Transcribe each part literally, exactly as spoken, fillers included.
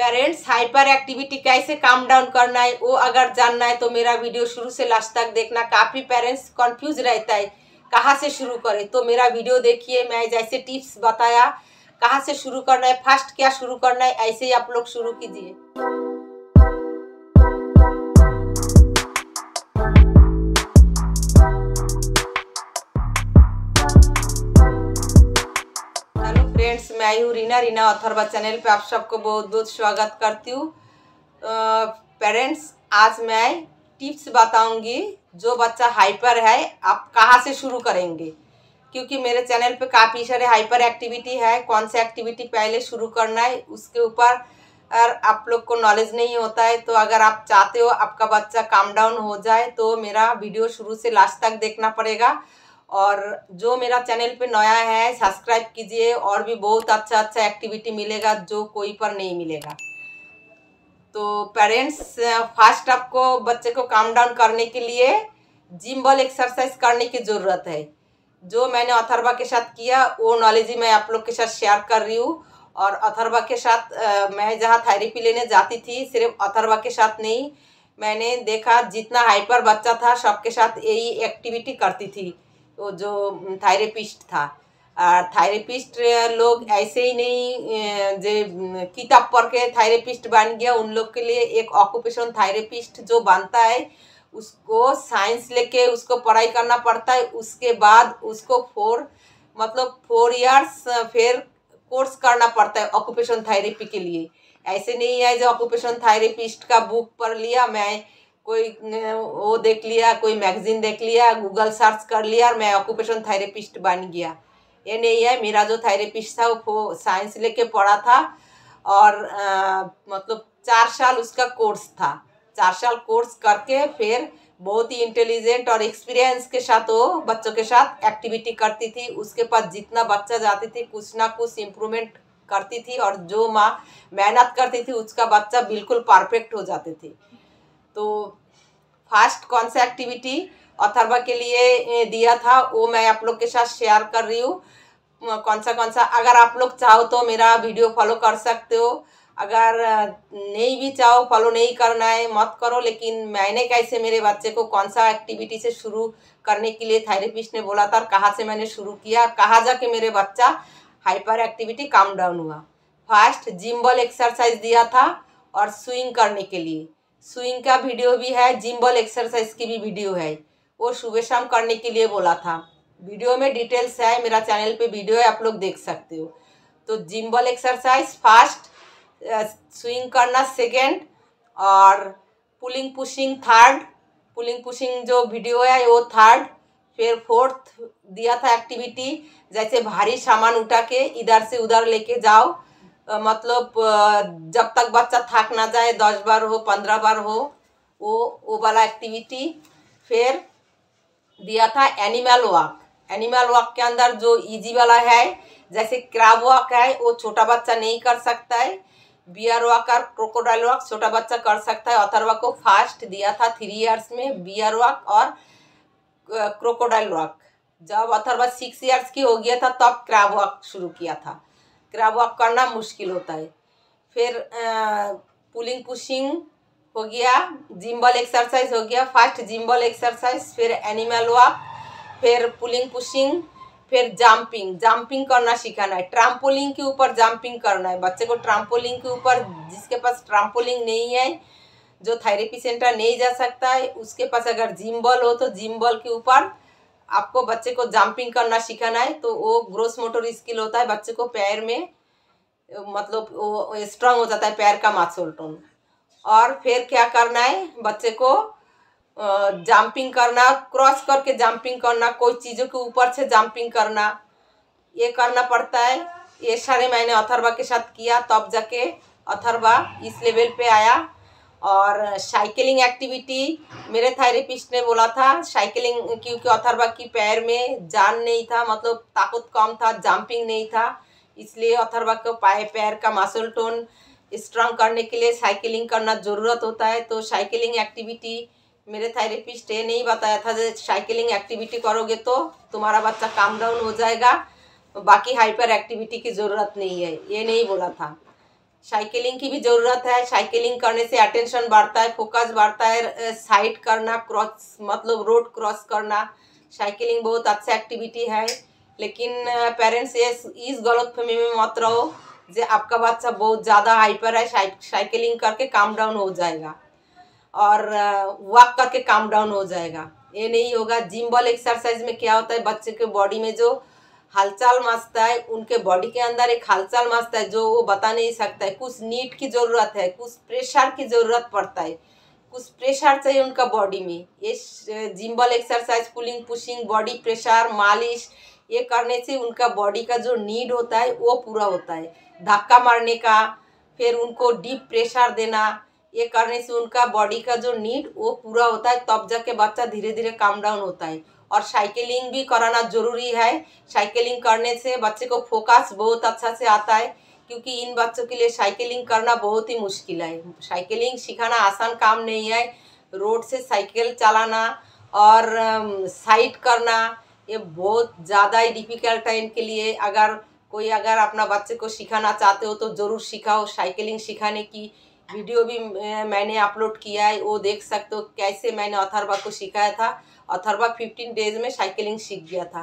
Parents hyper activity कैसे calm down करना है वो अगर जानना है तो मेरा वीडियो शुरू से लास्ट तक देखना। काफ़ी पेरेंट्स कंफ्यूज रहता है कहाँ से शुरू करें, तो मेरा वीडियो देखिए, मैं जैसे टिप्स बताया कहाँ से शुरू करना है, फर्स्ट क्या शुरू करना है, ऐसे ही आप लोग शुरू कीजिए। फ्रेंड्स, मैं हूँ रीना, रीना अथर्वा चैनल पे आप सबको बहुत बहुत स्वागत करती हूँ। पेरेंट्स, आज मैं टिप्स बताऊंगी जो बच्चा हाइपर है आप कहाँ से शुरू करेंगे, क्योंकि मेरे चैनल पे काफ़ी सारे हाइपर एक्टिविटी है, कौन से एक्टिविटी पहले शुरू करना है उसके ऊपर और आप लोग को नॉलेज नहीं होता है। तो अगर आप चाहते हो आपका बच्चा काम डाउन हो जाए तो मेरा वीडियो शुरू से लास्ट तक देखना पड़ेगा। और जो मेरा चैनल पे नया है सब्सक्राइब कीजिए, और भी बहुत अच्छा अच्छा एक्टिविटी मिलेगा जो कोई पर नहीं मिलेगा। तो पेरेंट्स, फर्स्ट आपको बच्चे को काम डाउन करने के लिए जिम बॉल एक्सरसाइज करने की ज़रूरत है। जो मैंने अथर्वा के साथ किया वो नॉलेज ही मैं आप लोग के साथ शेयर कर रही हूँ। और अथर्वा के साथ आ, मैं जहाँ थेरेपी लेने जाती थी, सिर्फ अथर्वा के साथ नहीं, मैंने देखा जितना हाइपर बच्चा था सबके साथ यही एक्टिविटी करती थी। वो जो थेरेपिस्ट था, और थेरेपिस्ट लोग ऐसे ही नहीं जो किताब पढ़ के थेरेपिस्ट बन गया, उन लोग के लिए एक ऑक्यूपेशन थेरेपिस्ट जो बनता है उसको साइंस लेके उसको पढ़ाई करना पड़ता है। उसके बाद उसको फोर मतलब फोर इयर्स फिर कोर्स करना पड़ता है ऑक्यूपेशन थेरेपी के लिए। ऐसे नहीं है जो ऑक्यूपेशन थेरेपिस्ट का बुक पढ़ लिया, मैं कोई वो देख लिया, कोई मैगजीन देख लिया, गूगल सर्च कर लिया और मैं ऑक्यूपेशन थेरेपिस्ट बन गया, ये नहीं है। मेरा जो थेरेपिस्ट था वो साइंस लेके पढ़ा था, और आ, मतलब चार साल उसका कोर्स था। चार साल कोर्स करके फिर बहुत ही इंटेलिजेंट और एक्सपीरियंस के साथ वो बच्चों के साथ एक्टिविटी करती थी। उसके पास जितना बच्चा जाती थी कुछ ना कुछ इम्प्रूवमेंट करती थी, और जो माँ मेहनत करती थी उसका बच्चा बिल्कुल परफेक्ट हो जाते थे। तो फर्स्ट कौन सा एक्टिविटी अथर्वा के लिए दिया था वो मैं आप लोग के साथ शेयर कर रही हूँ, कौन सा कौन सा। अगर आप लोग चाहो तो मेरा वीडियो फॉलो कर सकते हो, अगर नहीं भी चाहो फॉलो नहीं करना है मत करो। लेकिन मैंने कैसे मेरे बच्चे को कौन सा एक्टिविटी से शुरू करने के लिए थेरेपिस्ट ने बोला था और कहाँ से मैंने शुरू किया, कहाँ जाके मेरे बच्चा हाइपर एक्टिविटी काम डाउन हुआ। फर्स्ट जिम बॉल एक्सरसाइज दिया था, और स्विंग करने के लिए स्विंग का वीडियो भी है, जिम बॉल एक्सरसाइज की भी वीडियो है, वो सुबह शाम करने के लिए बोला था। वीडियो में डिटेल्स है, मेरा चैनल पे वीडियो है, आप लोग देख सकते हो। तो gym ball exercise first, swing करना सेकंड, और pulling pushing third, pulling pushing जो वीडियो है वो थर्ड। फिर फोर्थ दिया था एक्टिविटी, जैसे भारी सामान उठा के इधर से उधर लेके जाओ, मतलब जब तक बच्चा थक ना जाए, दस बार हो पंद्रह बार हो, वो वो वाला एक्टिविटी। फिर दिया था एनिमल वॉक। एनिमल वॉक के अंदर जो इजी वाला है, जैसे क्रैब वॉक है वो छोटा बच्चा नहीं कर सकता है, बियर वॉक और क्रोकोडाइल वॉक छोटा बच्चा कर सकता है। अथर्वा को फर्स्ट दिया था थ्री इयर्स में बियर वॉक और क्रोकोडाइल वॉक। जब अथर्वा सिक्स इयर्स की हो गया था तब क्रैब वॉक शुरू किया था, क्रैब वॉक करना मुश्किल होता है। फिर आ, पुलिंग पुशिंग हो गया, जिम बॉल एक्सरसाइज हो गया, फर्स्ट जिम बॉल एक्सरसाइज, फिर एनिमल वॉक, फिर पुलिंग पुशिंग, फिर जंपिंग। जंपिंग करना सिखाना है, ट्रम्पोलिन के ऊपर जंपिंग करना है बच्चे को। ट्रम्पोलिन के ऊपर जिसके पास ट्रम्पोलिन नहीं है, जो थेरेपी सेंटर नहीं जा सकता है, उसके पास अगर जिम बॉल हो तो जिम बॉल के ऊपर आपको बच्चे को जंपिंग करना सिखाना है। तो वो ग्रोस मोटर स्किल होता है, बच्चे को पैर में मतलब वो स्ट्रांग हो जाता है, पैर का मसल टोन। और फिर क्या करना है, बच्चे को जंपिंग करना, क्रॉस करके जंपिंग करना, कोई चीज़ों के ऊपर से जंपिंग करना, ये करना पड़ता है। ये सारे मैंने अथर्वा के साथ किया, तब जाके अथर्वा इस लेवल पे आया। और साइकिलिंग एक्टिविटी मेरे थेरेपिस्ट ने बोला था साइकिलिंग, क्योंकि अथर्वा की पैर में जान नहीं था, मतलब ताकत कम था, जंपिंग नहीं था, इसलिए अथर्वा को पाए पैर का मसल टोन स्ट्रांग करने के लिए साइकिलिंग करना ज़रूरत होता है। तो साइकिलिंग एक्टिविटी मेरे थेरेपिस्ट ने नहीं बताया था जो साइकिलिंग एक्टिविटी करोगे तो तुम्हारा बच्चा काम डाउन हो जाएगा, बाकी हाइपर एक्टिविटी की ज़रूरत नहीं है, ये नहीं बोला था। साइकिलिंग की भी ज़रूरत है। साइकिलिंग करने से अटेंशन बढ़ता है, फोकस बढ़ता है। साइड करना, क्रॉस मतलब रोड क्रॉस करना, साइकिलिंग बहुत अच्छा एक्टिविटी है। लेकिन पेरेंट्स ये इस गलत फहमी में मत रहो जे आपका बच्चा बहुत ज़्यादा हाइपर है, साइकिलिंग करके काम डाउन हो जाएगा और वॉक करके काम डाउन हो जाएगा, ये नहीं होगा। जिम बॉल एक्सरसाइज में क्या होता है, बच्चे के बॉडी में जो हलचल मचता है, उनके बॉडी के अंदर एक हलचल मचता है जो वो बता नहीं सकता है। कुछ नीट की ज़रूरत है, कुछ प्रेशर की ज़रूरत पड़ता है, कुछ प्रेशर चाहिए उनका बॉडी में। ये gym ball exercise, pulling, pushing, body pressure, मालिश, ये करने से उनका बॉडी का जो नीड होता है वो पूरा होता है। धक्का मारने का, फिर उनको डीप प्रेशर देना, ये करने से उनका बॉडी का जो नीड वो पूरा होता है। तब जाके बच्चा धीरे धीरे काम डाउन होता है। और साइकिलिंग भी कराना ज़रूरी है। साइकिलिंग करने से बच्चे को फोकस बहुत अच्छा से आता है, क्योंकि इन बच्चों के लिए साइकिलिंग करना बहुत ही मुश्किल है। साइकिलिंग सिखाना आसान काम नहीं है। रोड से साइकिल चलाना और साइड करना ये बहुत ज़्यादा ही डिफ़िकल्ट है इनके लिए। अगर कोई अगर अपना बच्चे को सिखाना चाहते हो तो ज़रूर सिखाओ। साइकिलिंग सिखाने की वीडियो भी मैंने अपलोड किया है, वो देख सकते हो कैसे मैंने अथर्वा को सिखाया था। अथर्वा फिफ्टीन डेज में साइकिलिंग सीख गया था।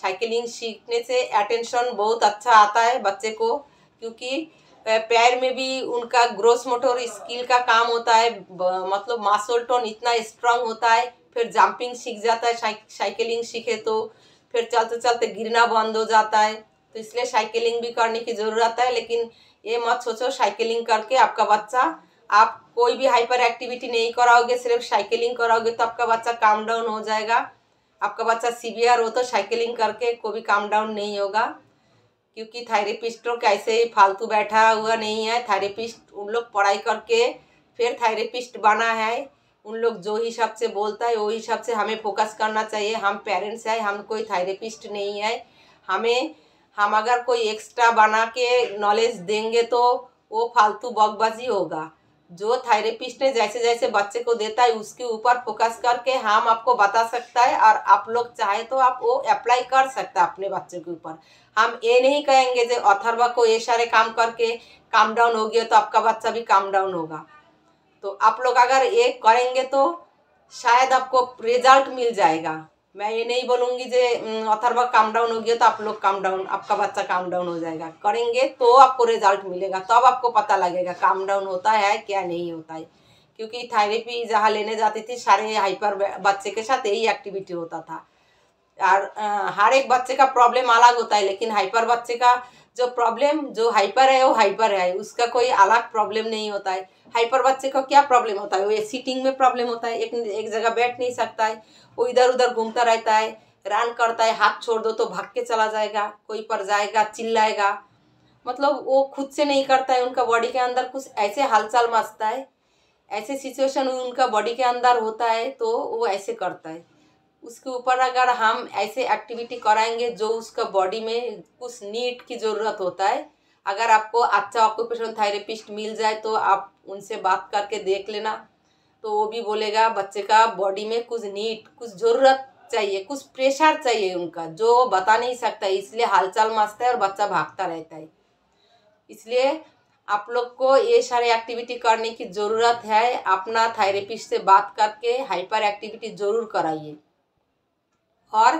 साइकिलिंग सीखने से अटेंशन बहुत अच्छा आता है बच्चे को, क्योंकि पैर में भी उनका ग्रोस मोटर स्किल का काम होता है, मतलब मसल टोन इतना स्ट्रांग होता है। फिर जंपिंग सीख जाता है साइकिलिंग सीखे तो, फिर चलते चलते गिरना बंद हो जाता है। तो इसलिए साइकिलिंग भी करने की ज़रूरत है। लेकिन ये मत सोचो साइकिलिंग करके आपका बच्चा, आप कोई भी हाइपर एक्टिविटी नहीं कराओगे, सिर्फ साइकिलिंग कराओगे तो आपका बच्चा काम डाउन हो जाएगा। आपका बच्चा सीवियर हो तो साइकिलिंग करके कोई भी काम डाउन नहीं होगा, क्योंकि थेरेपिस्टों कैसे ही फालतू बैठा हुआ नहीं है। थेरेपिस्ट उन लोग पढ़ाई करके फिर थेरेपिस्ट बना है। उन लोग जो हिसाब से बोलता है वो हिसाब से हमें फोकस करना चाहिए। हम पेरेंट्स हैं, हम कोई थेरेपिस्ट नहीं है। हमें हम अगर कोई एक्स्ट्रा बना के नॉलेज देंगे तो वो फालतू बकवासी होगा। जो थेरेपिस्ट ने जैसे जैसे बच्चे को देता है उसके ऊपर फोकस करके हम आपको बता सकता है, और आप लोग चाहे तो आप वो अप्लाई कर सकते हैं अपने बच्चे के ऊपर। हम ये नहीं कहेंगे जो अथर्वा को ये सारे काम करके काम डाउन हो गया तो आपका बच्चा भी काम डाउन होगा। तो आप लोग अगर ये करेंगे तो शायद आपको रिजल्ट मिल जाएगा। मैं ये नहीं बोलूँगी जे अथर्वा काम डाउन हो गया तो आप लोग काम डाउन, आपका बच्चा काम डाउन हो जाएगा। करेंगे तो आपको रिजल्ट मिलेगा, तब तो आपको पता लगेगा काम डाउन होता है क्या नहीं होता है। क्योंकि थेरेपी जहाँ लेने जाती थी सारे हाइपर बच्चे के साथ यही एक्टिविटी होता था। और हर एक बच्चे का प्रॉब्लम अलग होता है, लेकिन हाइपर बच्चे का जो प्रॉब्लम, जो हाइपर है वो हाइपर है, उसका कोई अलग प्रॉब्लम नहीं होता है। हाइपर बच्चे का क्या प्रॉब्लम होता है, वो सीटिंग में प्रॉब्लम होता है, एक एक जगह बैठ नहीं सकता है, वो इधर उधर घूमता रहता है, रन करता है, हाथ छोड़ दो तो भाग के चला जाएगा, कोई पर जाएगा, चिल्लाएगा, मतलब वो खुद से नहीं करता है। उनका बॉडी के अंदर कुछ ऐसे हलचल मचता है, ऐसे सिचुएशन उनका बॉडी के अंदर होता है तो वो ऐसे करता है। उसके ऊपर अगर हम ऐसे एक्टिविटी कराएंगे जो उसका बॉडी में कुछ नीड की ज़रूरत होता है। अगर आपको अच्छा ऑक्यूपेशनल थेरेपिस्ट मिल जाए तो आप उनसे बात करके देख लेना, तो वो भी बोलेगा बच्चे का बॉडी में कुछ नीड, कुछ ज़रूरत चाहिए, कुछ प्रेशर चाहिए उनका जो बता नहीं सकता, इसलिए हलचल मचता है और बच्चा भागता रहता है। इसलिए आप लोग को ये सारे एक्टिविटी करने की ज़रूरत है। अपना थेरेपिस्ट से बात करके हाइपर एक्टिविटी ज़रूर कराइए। और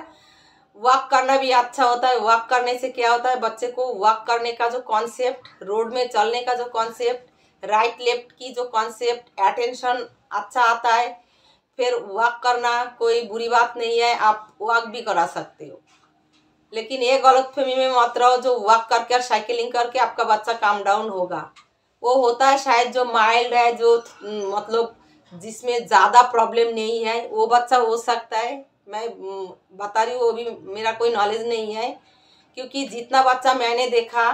वॉक करना भी अच्छा होता है। वॉक करने से क्या होता है, बच्चे को वॉक करने का जो कॉन्सेप्ट, रोड में चलने का जो कॉन्सेप्ट, राइट लेफ्ट की जो कॉन्सेप्ट, अटेंशन अच्छा आता है। फिर वॉक करना कोई बुरी बात नहीं है, आप वॉक भी करा सकते हो। लेकिन ये गलतफहमी में मत रहो जो वॉक करके और साइकिलिंग करके आपका बच्चा काम डाउन होगा। वो होता है शायद जो माइल्ड है, जो मतलब जिसमें ज़्यादा प्रॉब्लम नहीं है वो बच्चा हो सकता है। मैं बता रही हूँ, वो भी मेरा कोई नॉलेज नहीं है, क्योंकि जितना बच्चा मैंने देखा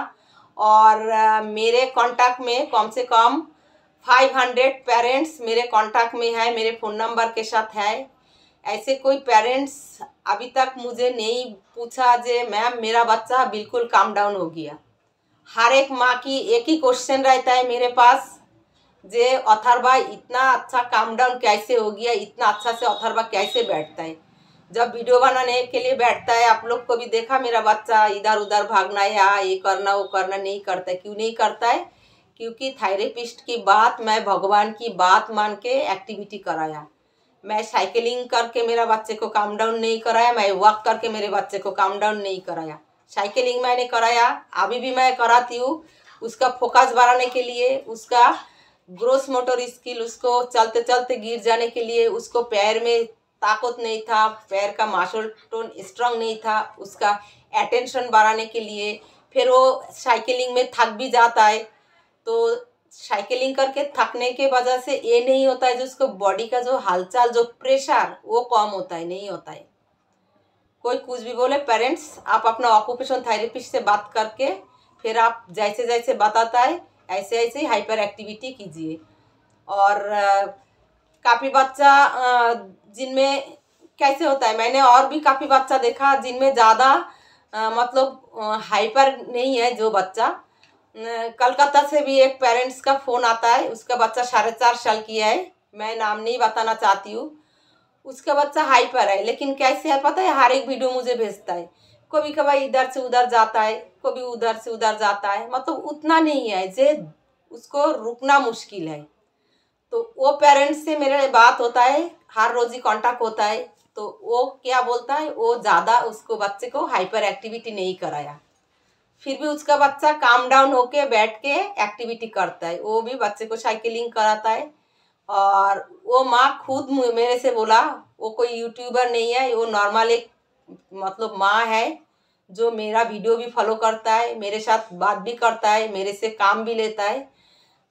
और मेरे कांटेक्ट में कम से कम पाँच सौ पेरेंट्स मेरे कांटेक्ट में है, मेरे फ़ोन नंबर के साथ है। ऐसे कोई पेरेंट्स अभी तक मुझे नहीं पूछा जे मैम मेरा बच्चा बिल्कुल काम डाउन हो गया। हर एक माँ की एक ही क्वेश्चन रहता है मेरे पास जे अथर्वा इतना अच्छा काम डाउन कैसे हो गया, इतना अच्छा से अथर्वा कैसे बैठता है। जब वीडियो बनाने के लिए बैठता है, आप लोग को भी देखा मेरा बच्चा इधर उधर भागना या ये करना वो करना नहीं करता है। क्यों नहीं करता है, क्योंकि थायरेपिस्ट की बात मैं भगवान की बात मान के एक्टिविटी कराया। मैं साइकिलिंग करके मेरा बच्चे को काम डाउन नहीं कराया, मैं वॉक करके मेरे बच्चे को काम डाउन नहीं कराया। साइकिलिंग मैंने कराया, अभी भी मैं कराती हूँ, उसका फोकस बढ़ाने के लिए, उसका ग्रोथ मोटर स्किल, उसको चलते चलते गिर जाने के लिए, उसको पैर में ताकत नहीं था, पैर का मासल टोन स्ट्रांग नहीं था, उसका अटेंशन बढ़ाने के लिए। फिर वो साइकिलिंग में थक भी जाता है, तो साइकिलिंग करके थकने के वजह से ये नहीं होता है जो उसको बॉडी का जो हलचल, जो प्रेशर, वो कम होता है, नहीं होता है। कोई कुछ भी बोले, पेरेंट्स आप अपना ऑक्यूपेशन थेरेपिस्ट से बात करके फिर आप जैसे जैसे बताता है ऐसे ऐसे हाइपर एक्टिविटी कीजिए। और काफ़ी बच्चा जिनमें कैसे होता है, मैंने और भी काफ़ी बच्चा देखा जिनमें ज़्यादा मतलब हाइपर नहीं है जो बच्चा। कलकत्ता से भी एक पेरेंट्स का फ़ोन आता है, उसका बच्चा साढ़े चार साल की है, मैं नाम नहीं बताना चाहती हूँ। उसका बच्चा हाइपर है, लेकिन कैसे है पता है, हर एक वीडियो मुझे भेजता है, कभी कभी इधर से उधर जाता है, कभी उधर से उधर जाता है, मतलब उतना नहीं है जे उसको रुकना मुश्किल है। तो वो पेरेंट्स से मेरे बात होता है, हर रोज़ ही कांटेक्ट होता है। तो वो क्या बोलता है, वो ज़्यादा उसको बच्चे को हाइपर एक्टिविटी नहीं कराया, फिर भी उसका बच्चा काम डाउन होके बैठ के एक्टिविटी करता है। वो भी बच्चे को साइकिलिंग कराता है। और वो माँ खुद मेरे से बोला, वो कोई यूट्यूबर नहीं है, वो नॉर्मल एक मतलब माँ है जो मेरा वीडियो भी फॉलो करता है, मेरे साथ बात भी करता है, मेरे से काम भी लेता है।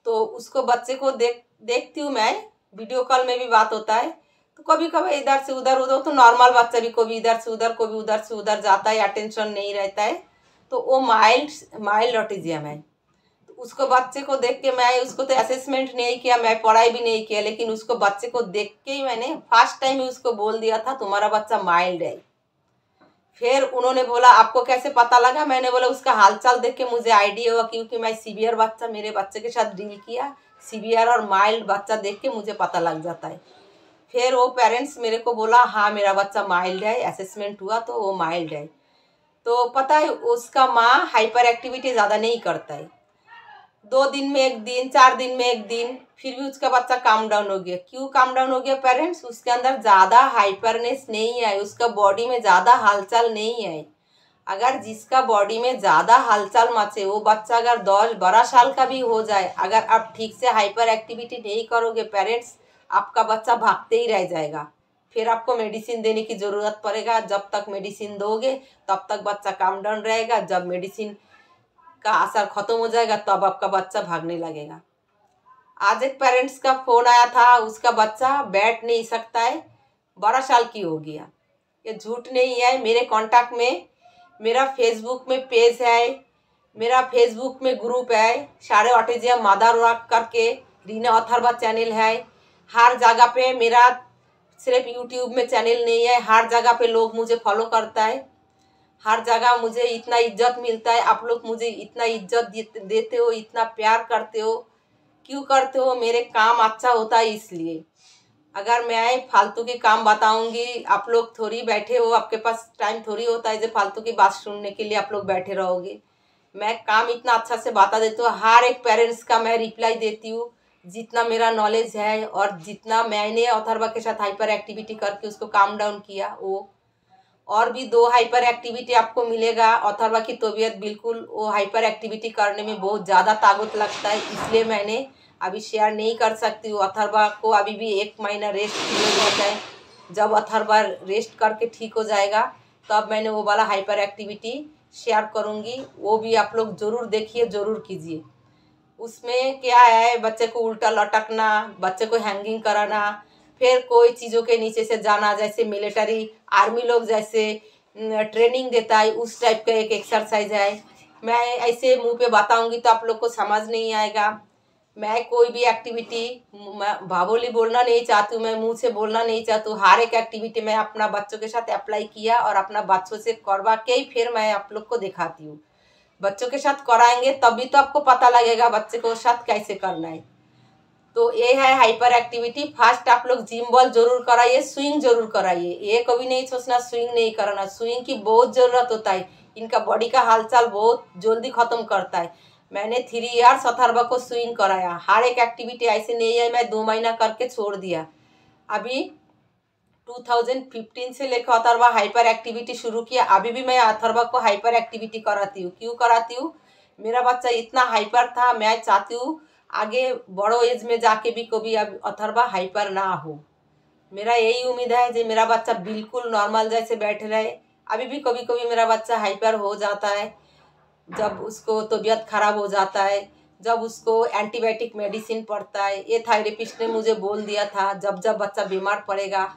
तो उसको बच्चे को देख देखती हूँ मैं, वीडियो कॉल में भी बात होता है। तो कभी कभी इधर से उधर उधर, तो नॉर्मल बच्चा भी कभी इधर से उधर कभी उधर से उधर जाता है, अटेंशन नहीं रहता है। तो वो माइल्ड माइल्ड ऑटिज्म है। तो उसको बच्चे को देख के मैं उसको तो असेसमेंट नहीं किया, मैं पढ़ाई भी नहीं किया, लेकिन उसको बच्चे को देख के ही मैंने फर्स्ट टाइम ही उसको बोल दिया था तुम्हारा बच्चा माइल्ड है। फिर उन्होंने बोला आपको कैसे पता लगा, मैंने बोला उसका हालचाल देख के मुझे आइडिया हुआ, क्योंकि मैं सीवियर बच्चा मेरे बच्चे के साथ डील किया, सीवियर और माइल्ड बच्चा देख के मुझे पता लग जाता है। फिर वो पेरेंट्स मेरे को बोला हाँ मेरा बच्चा माइल्ड है, असेसमेंट हुआ तो वो माइल्ड है। तो पता है उसका माँ हाइपर एक्टिविटी ज़्यादा नहीं करता है, दो दिन में एक दिन, चार दिन में एक दिन, फिर भी उसका बच्चा काम डाउन हो गया। क्यों काम डाउन हो गया पेरेंट्स, उसके अंदर ज़्यादा हाइपरनेस नहीं है, उसका बॉडी में ज़्यादा हलचल नहीं है। अगर जिसका बॉडी में ज़्यादा हलचल मचे, वो बच्चा अगर दस बारह साल का भी हो जाए, अगर आप ठीक से हाइपर एक्टिविटी नहीं करोगे पेरेंट्स, आपका बच्चा भागते ही रह जाएगा। फिर आपको मेडिसिन देने की ज़रूरत पड़ेगा, जब तक मेडिसिन दोगे तब तक बच्चा काम डाउन रहेगा, जब मेडिसिन का असर ख़त्म हो जाएगा तब आपका बच्चा भागने लगेगा। आज एक पेरेंट्स का फ़ोन आया था, उसका बच्चा बैठ नहीं सकता है, बारह साल की हो गया। ये झूठ नहीं है, मेरे कांटेक्ट में, मेरा फेसबुक में पेज है, मेरा फेसबुक में ग्रुप है, सारे ऑटिज्म मदर वर्क करके रीना अथर्वा चैनल है। हर जगह पे मेरा, सिर्फ यूट्यूब में चैनल नहीं है, हर जगह पे लोग मुझे फॉलो करता है, हर जगह मुझे इतना इज्जत मिलता है। आप लोग मुझे इतना इज्जत देते हो, इतना प्यार करते हो, क्यों करते हो, मेरे काम अच्छा होता है इसलिए। अगर मैं फालतू के काम बताऊंगी, आप लोग थोड़ी बैठे हो, आपके पास टाइम थोड़ी होता है जो फालतू की बात सुनने के लिए आप लोग बैठे रहोगे। मैं काम इतना अच्छा से बता देती हूँ, हर एक पेरेंट्स का मैं रिप्लाई देती हूँ जितना मेरा नॉलेज है, और जितना मैंने अथर्वा के साथ हाइपर एक्टिविटी करके उसको काम डाउन किया। वो और भी दो हाइपर एक्टिविटी आपको मिलेगा। अथर्वा की तबीयत बिल्कुल, वो हाइपर एक्टिविटी करने में बहुत ज़्यादा ताकत लगता है, इसलिए मैंने अभी शेयर नहीं कर सकती हूँ। अथर्वा को अभी भी एक महीना रेस्ट पीरियड होता है, जब अथर्वा रेस्ट करके ठीक हो जाएगा तब मैंने वो वाला हाइपर एक्टिविटी शेयर करूँगी, वो भी आप लोग ज़रूर देखिए, ज़रूर कीजिए। उसमें क्या है, बच्चे को उल्टा लटकना, बच्चे को हैंगिंग कराना, फिर कोई चीज़ों के नीचे से जाना, जैसे मिलिट्री आर्मी लोग जैसे ट्रेनिंग देता है उस टाइप का एक एक्सरसाइज है। मैं ऐसे मुंह पे बताऊंगी तो आप लोग को समझ नहीं आएगा। मैं कोई भी एक्टिविटी, मैं बाबोली बोलना नहीं चाहती हूँ, मैं मुँह से बोलना नहीं चाहती हूँ। हर एक एक्टिविटी मैं अपना बच्चों के साथ अप्लाई किया और अपना बच्चों से करवा के ही फिर मैं आप लोग को दिखाती हूँ। बच्चों के साथ कराएंगे तभी तो आपको पता लगेगा बच्चे को साथ कैसे करना है। तो ये है हाइपर एक्टिविटी। फर्स्ट आप लोग जिम बॉल जरूर कराइए, स्विंग जरूर कराइए। ये कभी नहीं सोचना स्विंग नहीं कराना, स्विंग की बहुत ज़रूरत होता है, इनका बॉडी का हालचाल बहुत जल्दी ख़त्म करता है। मैंने थ्री इयर्स अथर्वा को स्विंग कराया, हर एक एक्टिविटी, ऐसे नहीं है मैं दो महीना करके छोड़ दिया। अभी दो हज़ार पंद्रह से लेकर अथर्वा हाइपर एक्टिविटी शुरू किया, अभी भी मैं अथर्वा को हाइपर एक्टिविटी कराती हूँ। क्यों कराती हूँ? मेरा बच्चा इतना हाइपर था, मैं चाहती हूँ आगे बड़ो एज में जाके भी कभी अब अथर्वा हाइपर ना हो। मेरा यही उम्मीद है जो मेरा बच्चा बिल्कुल नॉर्मल जैसे बैठे रहे। अभी भी कभी कभी मेरा बच्चा हाइपर हो जाता है, जब उसको तबीयत खराब हो जाता है, जब उसको एंटीबायोटिक मेडिसिन पड़ता है। ये थेरेपिस्ट ने मुझे बोल दिया था जब जब बच्चा बीमार पड़ेगा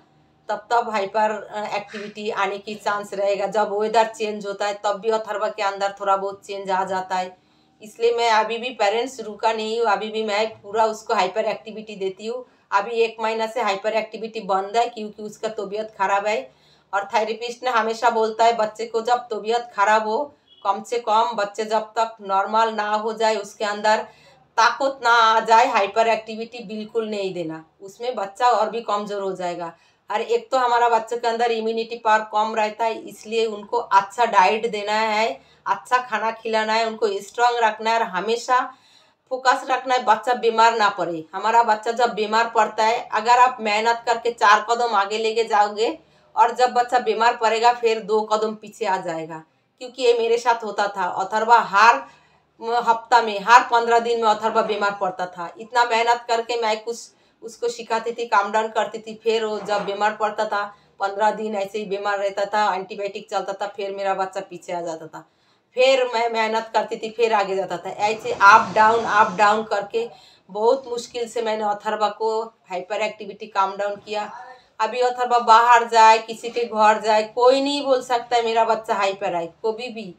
तब तब हाइपर एक्टिविटी आने की चांस रहेगा। जब वेदर चेंज होता है तब भी अथर्वा के अंदर थोड़ा बहुत चेंज आ जाता है। इसलिए मैं अभी भी पेरेंट्स रुका नहीं हूँ, अभी भी मैं पूरा उसको हाइपर एक्टिविटी देती हूँ। अभी एक महीना से हाइपर एक्टिविटी बंद है क्योंकि उसका तबीयत खराब है। और थेरेपिस्ट ने हमेशा बोलता है बच्चे को जब तबीयत खराब हो कम से कम, बच्चे जब तक नॉर्मल ना हो जाए, उसके अंदर ताकत ना आ जाए, हाइपर एक्टिविटी बिल्कुल नहीं देना, उसमें बच्चा और भी कमज़ोर हो जाएगा। और एक तो हमारा बच्चे के अंदर इम्यूनिटी पावर कम रहता है, इसलिए उनको अच्छा डाइट देना है, अच्छा खाना खिलाना है, उनको स्ट्रांग रखना है और हमेशा फोकस रखना है बच्चा बीमार ना पड़े। हमारा बच्चा जब बीमार पड़ता है, अगर आप मेहनत करके चार कदम आगे लेके जाओगे और जब बच्चा बीमार पड़ेगा फिर दो कदम पीछे आ जाएगा, क्योंकि ये मेरे साथ होता था। अथर्वा हर हफ्ता में, हर पंद्रह दिन में अथर्वा बीमार पड़ता था। इतना मेहनत करके मैं कुछ उसको सिखाती थी, काम डाउन करती थी, फिर वो जब बीमार पड़ता था पंद्रह दिन ऐसे ही बीमार रहता था, एंटीबायोटिक चलता था, फिर मेरा बच्चा पीछे आ जाता था, फिर मैं मेहनत करती थी, फिर आगे जाता था। ऐसे अप डाउन अप डाउन करके बहुत मुश्किल से मैंने अथर्वा को हाइपर एक्टिविटी काम डाउन किया। अभी अथर्वा बाहर जाए, किसी के घर जाए, कोई नहीं बोल सकता है मेरा बच्चा हाइपर है। कभी भी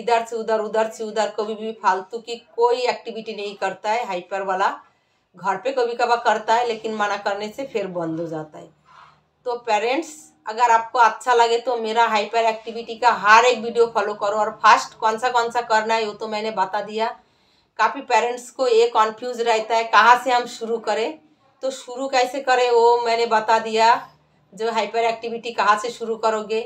इधर से उधर, उधर से उधर, कभी भी फालतू की कोई एक्टिविटी नहीं करता है। हाइपर वाला घर पे कभी कभार करता है, लेकिन मना करने से फिर बंद हो जाता है। तो पेरेंट्स, अगर आपको अच्छा लगे तो मेरा हाइपर एक्टिविटी का हर एक वीडियो फॉलो करो। और फर्स्ट कौन सा कौन सा करना है वो तो मैंने बता दिया। काफ़ी पेरेंट्स को ये कन्फ्यूज़ रहता है कहाँ से हम शुरू करें, तो शुरू कैसे करें वो मैंने बता दिया, जो हाइपर एक्टिविटी कहाँ से शुरू करोगे।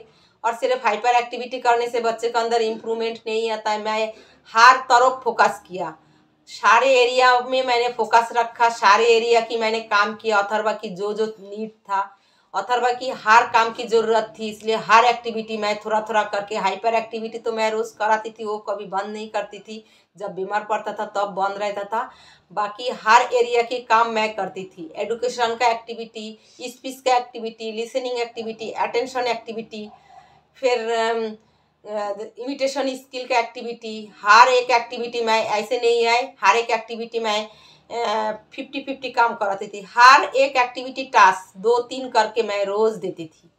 और सिर्फ हाइपर एक्टिविटी करने से बच्चे के अंदर इम्प्रूवमेंट नहीं आता है। मैं हर तरफ फोकस किया, सारे एरिया में मैंने फोकस रखा, सारे एरिया की मैंने काम किया। अथर्वा की जो जो नीड था, अथर्वा की हर काम की ज़रूरत थी, इसलिए हर एक्टिविटी मैं थोड़ा थोड़ा करके, हाइपर एक्टिविटी तो मैं रोज़ कराती थी, वो कभी बंद नहीं करती थी, जब बीमार पड़ता था तब बंद रहता था। बाकी हर एरिया की काम मैं करती थी, एडुकेशन का एक्टिविटी, स्पीच का activity, listening activity, attention activity, फिर इमिटेशन स्किल का एक्टिविटी, हर एक एक्टिविटी मैं, ऐसे नहीं है हर एक एक्टिविटी मैं फिफ्टी फिफ्टी काम कराती थी। हर एक एक्टिविटी टास्क दो तीन करके मैं रोज़ देती थी।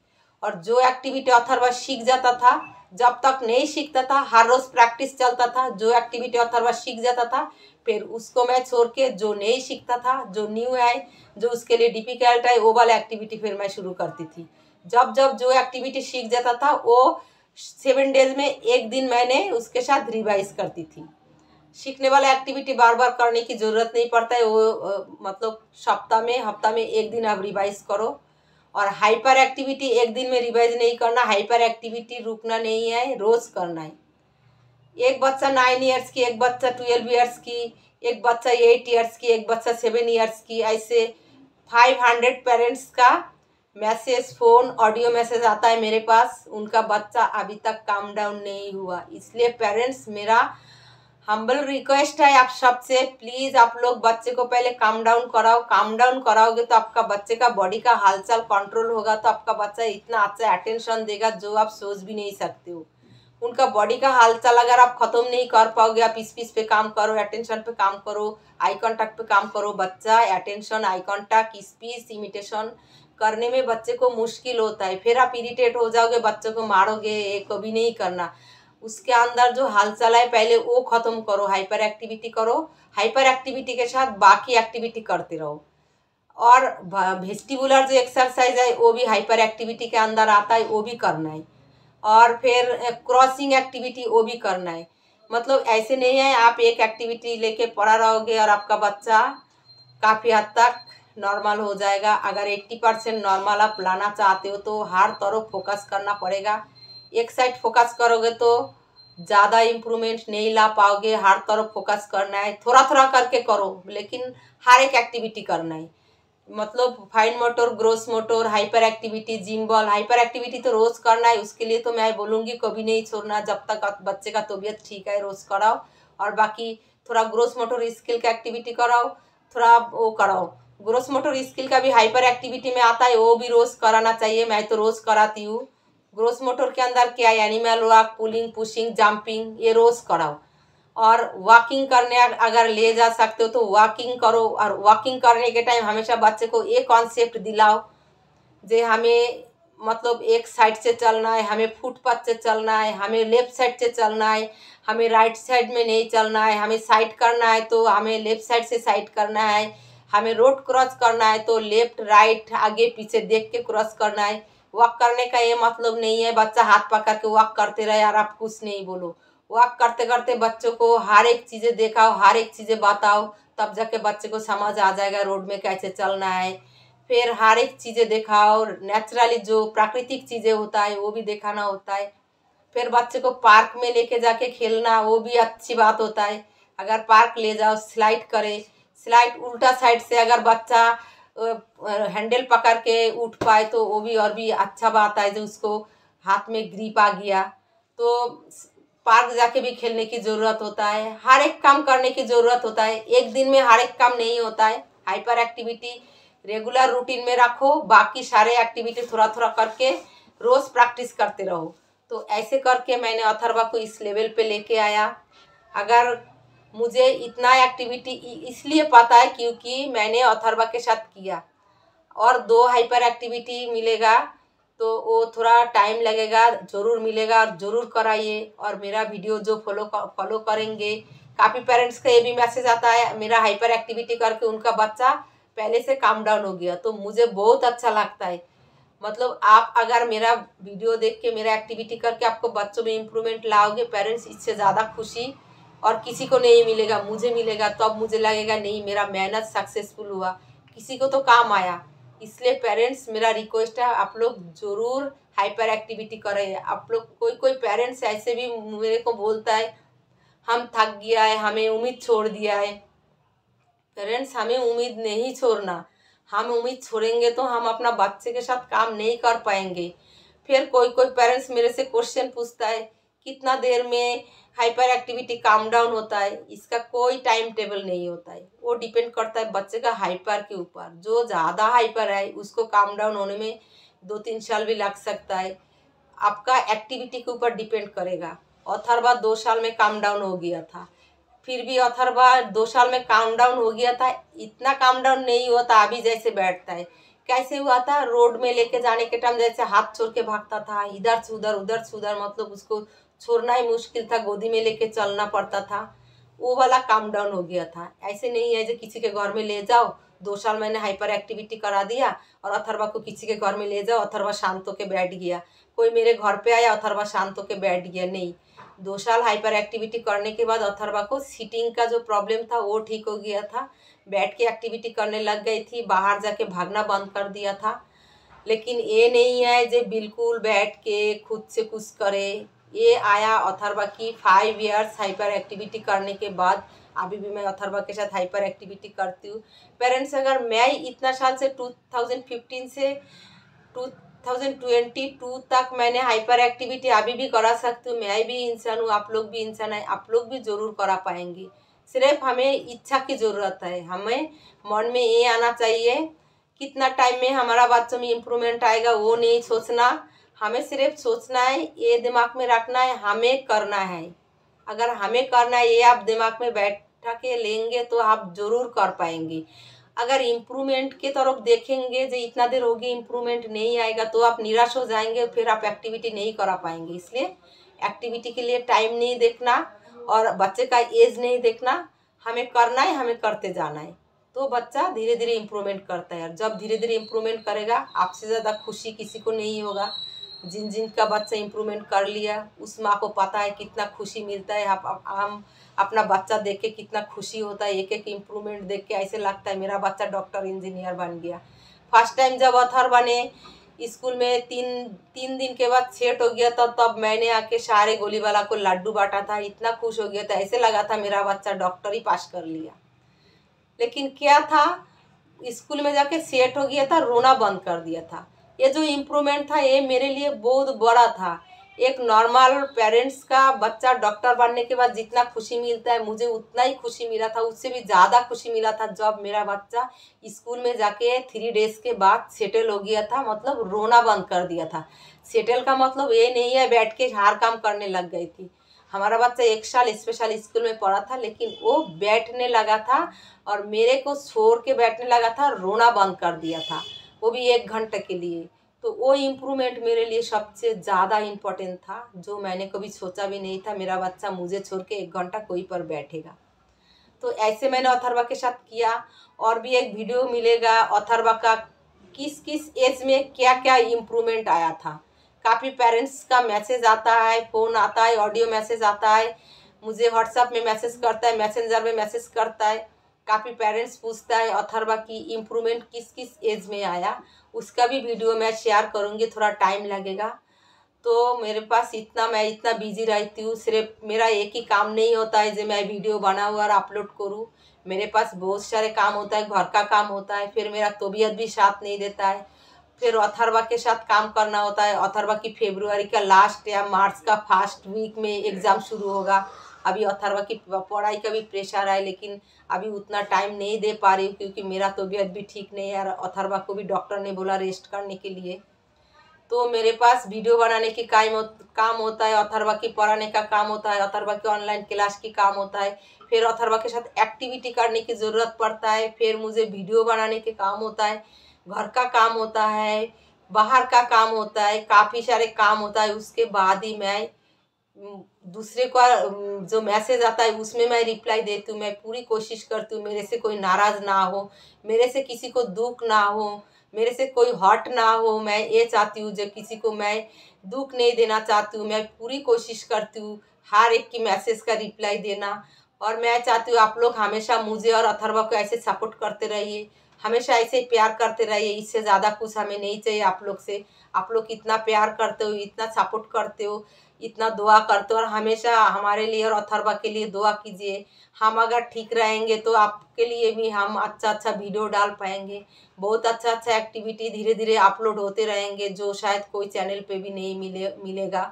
और जो एक्टिविटी अथर्वा सीख जाता था, जब तक नहीं सीखता था हर रोज़ प्रैक्टिस चलता था। जो एक्टिविटी अथर्वा सीख जाता था फिर उसको मैं छोड़ के, जो नहीं सीखता था, जो न्यू है, जो उसके लिए डिफिकल्ट है, वो वाला एक्टिविटी फिर मैं शुरू करती थी। जब जब जो एक्टिविटी सीख जाता था वो सेवन डेज में एक दिन मैंने उसके साथ रिवाइज करती थी। सीखने वाला एक्टिविटी बार बार करने की ज़रूरत नहीं पड़ता है, वो मतलब सप्ताह में, हफ्ता में एक दिन आप रिवाइज करो। और हाइपर एक्टिविटी एक दिन में रिवाइज नहीं करना, हाइपर एक्टिविटी रुकना नहीं है, रोज़ करना है। एक बच्चा नाइन ईयर्स की, एक बच्चा ट्वेल्व ईयर्स की, एक बच्चा एट ईयर्स की, एक बच्चा सेवन ईयर्स की, ऐसे फाइव हंड्रेड पेरेंट्स का मैसेज, फ़ोन, ऑडियो मैसेज आता है मेरे पास, उनका बच्चा अभी तक काम डाउन नहीं हुआ। इसलिए पेरेंट्स, मेरा हम्बल रिक्वेस्ट है आप सबसे, प्लीज़ आप लोग बच्चे को पहले काम डाउन कराओ। काम डाउन कराओगे तो आपका बच्चे का बॉडी का हालचाल कंट्रोल होगा, तो आपका बच्चा इतना अच्छा अटेंशन देगा जो आप सोच भी नहीं सकते हो। उनका बॉडी का हालचाल अगर आप ख़त्म नहीं कर पाओगे, आप इस पीस पे काम करो, अटेंशन पे काम करो, आई कॉन्टैक्ट पे काम करो, बच्चा attention, eye contact, speech, imitation करने में बच्चे को मुश्किल होता है। फिर आप इरिटेट हो जाओगे, बच्चों को मारोगे, ये कभी नहीं करना। उसके अंदर जो हालचाल है पहले वो ख़त्म करो, हाइपर एक्टिविटी करो। हाइपर एक्टिविटी के साथ बाकी एक्टिविटी करते रहो। और वेस्टिबुलर जो एक्सरसाइज है वो भी हाइपर एक्टिविटी के अंदर आता है, वो भी करना है। और फिर क्रॉसिंग एक्टिविटी, वो भी करना है। मतलब ऐसे नहीं है आप एक एक्टिविटी लेके पड़ा रहोगे और आपका बच्चा काफ़ी हद तक नॉर्मल हो जाएगा। अगर एट्टी परसेंट नॉर्मल आप लाना चाहते हो तो हर तरफ फोकस करना पड़ेगा। एक साइड फोकस करोगे तो ज़्यादा इम्प्रूवमेंट नहीं ला पाओगे। हर तरफ फोकस करना है, थोड़ा थोड़ा करके करो, लेकिन हर एक एक्टिविटी करना है। मतलब fine motor, gross motor, hyper activity, gym ball. Hyper activity तो रोज़ करना है, उसके लिए तो मैं बोलूँगी कभी नहीं छोड़ना, जब तक बच्चे का तबीयत ठीक है रोज़ कराओ। और बाकी थोड़ा ग्रोस मोटर स्किल का एक्टिविटी कराओ, थोड़ा वो कराओ। ग्रोस मोटर स्किल का भी हाइपर एक्टिविटी में आता है, वो भी रोज़ कराना चाहिए। मैं तो रोज़ कराती हूँ। ग्रोस मोटर के अंदर क्या है, animal walk, pulling, pushing, jumping, ये रोज़ कराओ। और वॉकिंग करने अगर ले जा सकते हो तो वॉकिंग करो। और वॉकिंग करने के टाइम हमेशा बच्चे को ये कॉन्सेप्ट दिलाओ जे हमें मतलब एक साइड से चलना है, हमें फुटपाथ से चलना है, हमें लेफ़्ट साइड से चलना है, हमें राइट साइड में नहीं चलना है, हमें साइड करना है तो हमें लेफ़्ट साइड से साइड करना है, हमें रोड क्रॉस करना है तो लेफ़्ट राइट आगे पीछे देख के क्रॉस करना है। वॉक करने का ये मतलब नहीं है बच्चा हाथ पकड़ के वॉक करते रहे यार आप कुछ नहीं बोलो। वॉक करते करते बच्चों को हर एक चीज़ें देखाओ, हर एक चीज़ें बताओ, तब जाके बच्चे को समझ आ जाएगा रोड में कैसे चलना है। फिर हर एक चीज़ें दिखाओ, नेचुरली जो प्राकृतिक चीज़ें होता है वो भी दिखाना होता है। फिर बच्चे को पार्क में लेके जाके खेलना, वो भी अच्छी बात होता है। अगर पार्क ले जाओ स्लाइड करे, स्लाइड उल्टा साइड से अगर बच्चा हैंडल पकड़ के उठ पाए तो वो भी और भी अच्छा बात है, जो उसको हाथ में ग्रिप आ गया। तो पार्क जाके भी खेलने की ज़रूरत होता है, हर एक काम करने की ज़रूरत होता है। एक दिन में हर एक काम नहीं होता है। हाइपर एक्टिविटी रेगुलर रूटीन में रखो, बाकी सारे एक्टिविटी थोड़ा थोड़ा करके रोज़ प्रैक्टिस करते रहो। तो ऐसे करके मैंने अथर्वा को इस लेवल पे लेके आया। अगर मुझे इतना एक्टिविटी इसलिए पता है क्योंकि मैंने अथर्वा के साथ किया। और दो हाइपर एक्टिविटी मिलेगा तो वो थोड़ा टाइम लगेगा, ज़रूर मिलेगा और ज़रूर कराइए। और मेरा वीडियो जो फॉलो फॉलो करेंगे, काफ़ी पेरेंट्स का ये भी मैसेज आता है मेरा हाइपर एक्टिविटी करके उनका बच्चा पहले से काम डाउन हो गया, तो मुझे बहुत अच्छा लगता है। मतलब आप अगर मेरा वीडियो देख के मेरा एक्टिविटी करके आपको बच्चों में इम्प्रूवमेंट लाओगे, पेरेंट्स इससे ज़्यादा खुशी और किसी को नहीं मिलेगा, मुझे मिलेगा। तब तो मुझे लगेगा नहीं मेरा मेहनत सक्सेसफुल हुआ, किसी को तो काम आया। इसलिए पेरेंट्स मेरा रिक्वेस्ट है आप लोग ज़रूर हाइपर एक्टिविटी करें। आप लोग कोई कोई पेरेंट्स ऐसे भी मेरे को बोलता है हम थक गया है, हमें उम्मीद छोड़ दिया है। पेरेंट्स हमें उम्मीद नहीं छोड़ना, हम उम्मीद छोड़ेंगे तो हम अपना बच्चे के साथ काम नहीं कर पाएंगे। फिर कोई कोई पेरेंट्स मेरे से क्वेश्चन पूछता है कितना देर में हाइपर एक्टिविटी काम डाउन होता है। इसका कोई टाइम टेबल नहीं होता है, वो डिपेंड करता है बच्चे का हाइपर के ऊपर। जो ज़्यादा हाइपर है उसको काम डाउन होने में दो तीन साल भी लग सकता है, आपका एक्टिविटी के ऊपर डिपेंड करेगा। अथर्वा दो साल में काम डाउन हो गया था, फिर भी अथर्वा दो साल में काम डाउन हो गया था, इतना काम डाउन नहीं होता अभी जैसे बैठता है। कैसे हुआ था, रोड में लेके जाने के टाइम जैसे हाथ छोड़ के भागता था, इधर से उधर उधर से उधर, मतलब उसको छोड़ना ही मुश्किल था, गोदी में लेके चलना पड़ता था, वो वाला काम डाउन हो गया था। ऐसे नहीं है जो किसी के घर में ले जाओ, दो साल मैंने हाइपर एक्टिविटी करा दिया और अथर्वा को किसी के घर में ले जाओ अथर्वा शांत होके बैठ गया, कोई मेरे घर पे आया अथर्वा शांत होके बैठ गया। नहीं, दो साल हाइपर एक्टिविटी करने के बाद अथर्वा को सीटिंग का जो प्रॉब्लम था वो ठीक हो गया था, बैठ के एक्टिविटी करने लग गई थी, बाहर जाके भागना बंद कर दिया था। लेकिन ये नहीं है जो बिल्कुल बैठ के खुद से कुछ करे। ये आया अथर्वा की फाइव इयर्स हाइपर एक्टिविटी करने के बाद। अभी भी मैं अथर्वा के साथ हाइपर एक्टिविटी करती हूँ। पेरेंट्स अगर मैं इतना साल से टू थाउजेंड फिफ्टीन से टू थाउजेंड ट्वेंटी टू तक मैंने हाइपर एक्टिविटी अभी भी करा सकती हूँ। मैं भी इंसान हूँ, आप लोग भी इंसान है, आप लोग भी ज़रूर करा पाएंगे। सिर्फ हमें इच्छा की ज़रूरत है, हमें मन में ये आना चाहिए कितना टाइम में हमारा बच्चों में इम्प्रूवमेंट आएगा, वो नहीं सोचना। हमें सिर्फ सोचना है, ये दिमाग में रखना है हमें करना है। अगर हमें करना है ये आप दिमाग में बैठा के लेंगे तो आप ज़रूर कर पाएंगे। अगर इम्प्रूवमेंट के तरफ देखेंगे जो इतना देर होगी इम्प्रूवमेंट नहीं आएगा तो आप निराश हो जाएंगे, फिर आप एक्टिविटी नहीं करा पाएंगे। इसलिए एक्टिविटी के लिए टाइम नहीं देखना और बच्चे का एज नहीं देखना, हमें करना है, हमें करते जाना है। तो बच्चा धीरे धीरे इम्प्रूवमेंट करता है और जब धीरे धीरे इम्प्रूवमेंट करेगा आपसे ज़्यादा खुशी किसी को नहीं होगा। जिन जिन का बच्चा इम्प्रूवमेंट कर लिया उस माँ को पता है कितना खुशी मिलता है। आप हम अपना बच्चा देख के कितना खुशी होता है, एक एक इम्प्रूवमेंट देख के ऐसे लगता है मेरा बच्चा डॉक्टर इंजीनियर बन गया। फर्स्ट टाइम जब अथर्वा ने स्कूल में तीन तीन दिन के बाद सेट हो गया था, तब मैंने आके सारे गोली वाला को लड्डू बांटा था, इतना खुश हो गया था, ऐसे लगा था मेरा बच्चा डॉक्टर ही पास कर लिया। लेकिन क्या था, स्कूल में जाके सेट हो गया था, रोना बंद कर दिया था। ये जो इम्प्रूवमेंट था ये मेरे लिए बहुत बड़ा था। एक नॉर्मल पेरेंट्स का बच्चा डॉक्टर बनने के बाद जितना खुशी मिलता है, मुझे उतना ही खुशी मिला था, उससे भी ज़्यादा खुशी मिला था जब मेरा बच्चा स्कूल में जाके थ्री डेज के बाद सेटल हो गया था, मतलब रोना बंद कर दिया था। सेटल का मतलब ये नहीं है बैठ के हर काम करने लग गई थी। हमारा बच्चा एक साल स्पेशल स्कूल में पढ़ा था, लेकिन वो बैठने लगा था और मेरे को शोर के बैठने लगा था, रोना बंद कर दिया था, वो भी एक घंटे के लिए। तो वो इम्प्रूवमेंट मेरे लिए सबसे ज़्यादा इम्पोर्टेंट था, जो मैंने कभी सोचा भी नहीं था मेरा बच्चा मुझे छोड़ के एक घंटा कोई पर बैठेगा। तो ऐसे मैंने अथर्वा के साथ किया, और भी एक वीडियो मिलेगा अथर्वा का किस किस एज में क्या क्या इम्प्रूवमेंट आया था। काफ़ी पेरेंट्स का मैसेज आता है, फ़ोन आता है, ऑडियो मैसेज आता है, मुझे व्हाट्सएप में मैसेज करता है, मैसेंजर में मैसेज करता है। काफ़ी पेरेंट्स पूछता है अथर्वा की इम्प्रूवमेंट किस किस एज में आया, उसका भी वीडियो मैं शेयर करूँगी, थोड़ा टाइम लगेगा। तो मेरे पास इतना, मैं इतना बिजी रहती हूँ, सिर्फ मेरा एक ही काम नहीं होता है जो मैं वीडियो बनाऊँ और अपलोड करूँ। मेरे पास बहुत सारे काम होता है, घर का काम होता है, फिर मेरा तबीयत भी साथ नहीं देता है, फिर अथर्वा के साथ काम करना होता है। अथर्वा की फरवरी का लास्ट या मार्च का फर्स्ट वीक में एग्ज़ाम शुरू होगा। अभी अथर्वा की पढ़ाई का भी प्रेशर है, लेकिन अभी उतना टाइम नहीं दे पा रही हूँ, क्योंकि मेरा तबीयत भी ठीक नहीं है और अथर्वा को भी डॉक्टर ने बोला रेस्ट करने के लिए। तो मेरे पास वीडियो बनाने के काम काम होता है, अथर्वा की पढ़ाने का काम होता है, अथर्वा की ऑनलाइन क्लास की काम होता है, फिर अथर्वा के साथ एक्टिविटी करने की ज़रूरत पड़ता है, फिर मुझे वीडियो बनाने के काम होता है, घर का काम होता है, बाहर का काम होता है, काफ़ी सारे काम होता है। उसके बाद ही मैं दूसरे का जो मैसेज आता है उसमें मैं रिप्लाई देती हूँ। मैं पूरी कोशिश करती हूँ मेरे से कोई नाराज़ ना हो, मेरे से किसी को दुख ना हो, मेरे से कोई हर्ट ना हो। मैं ये चाहती हूँ जब किसी को मैं दुख नहीं देना चाहती हूँ, मैं पूरी कोशिश करती हूँ हर एक की मैसेज का रिप्लाई देना। और मैं चाहती हूँ आप लोग हमेशा मुझे और अथर्वा को ऐसे सपोर्ट करते रहिए, हमेशा ऐसे प्यार करते रहिए, इससे ज़्यादा कुछ हमें नहीं चाहिए आप लोग से। आप लोग इतना प्यार करते हो, इतना सपोर्ट करते हो, इतना दुआ करते हो, और हमेशा हमारे लिए और अथर्वा के लिए दुआ कीजिए। हम अगर ठीक रहेंगे तो आपके लिए भी हम अच्छा अच्छा वीडियो डाल पाएंगे, बहुत अच्छा अच्छा एक्टिविटी धीरे धीरे अपलोड होते रहेंगे, जो शायद कोई चैनल पे भी नहीं मिले मिलेगा।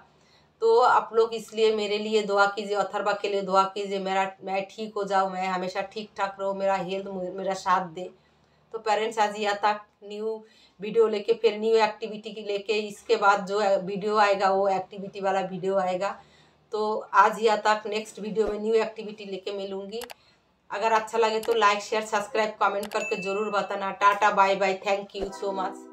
तो आप लोग इसलिए मेरे लिए दुआ कीजिए, अथर्वा के लिए दुआ कीजिए, मेरा मैं ठीक हो जाऊँ, मैं हमेशा ठीक ठाक रहूँ, मेरा हेल्थ मेरा साथ दे। तो पेरेंट्स आज यहाँ तक न्यू वीडियो लेके, फिर न्यू एक्टिविटी की लेके, इसके बाद जो वीडियो आएगा वो एक्टिविटी वाला वीडियो आएगा। तो आज यहाँ तक, नेक्स्ट वीडियो में न्यू एक्टिविटी लेके मिलूँगी। अगर अच्छा लगे तो लाइक शेयर सब्सक्राइब कमेंट करके ज़रूर बताना। Tata bye bye, thank you so much.